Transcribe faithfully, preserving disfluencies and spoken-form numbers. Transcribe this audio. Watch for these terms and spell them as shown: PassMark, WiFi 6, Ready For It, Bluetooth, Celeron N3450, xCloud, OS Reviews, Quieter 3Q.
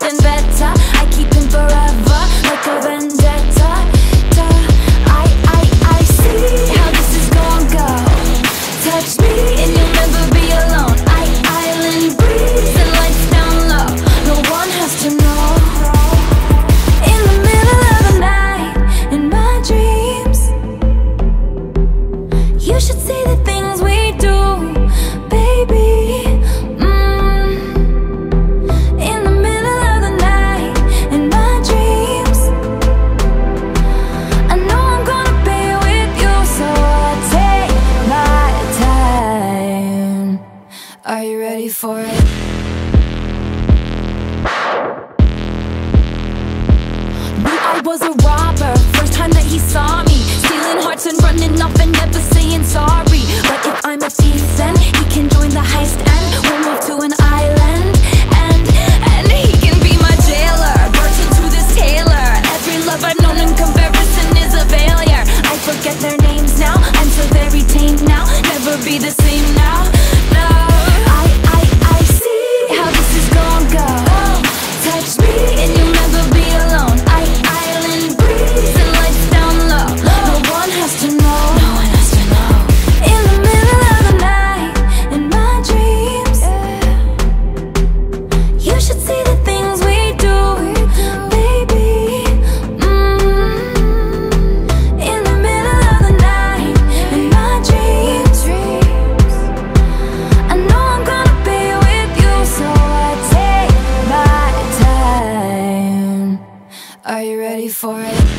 nothing better. I keep him forever like a vendetta. Da, I, I, I see how this is gonna go. Touch me and you'll never be alone. I, island breeze and lights down low. No one has to know. In the middle of the night, in my dreams, you should see the things we do, baby. Are you ready for it? Knew I was a robber, first time that he saw me, stealing hearts and running off and never saying sorry. But if I'm a thief then he can join the heist and we'll move to an island. And, and he can be my jailer, virgin to this tailor. Every love I've known in comparison is a failure. I forget their names now, I'm so very tame now. Never be the same now. Are you ready for it?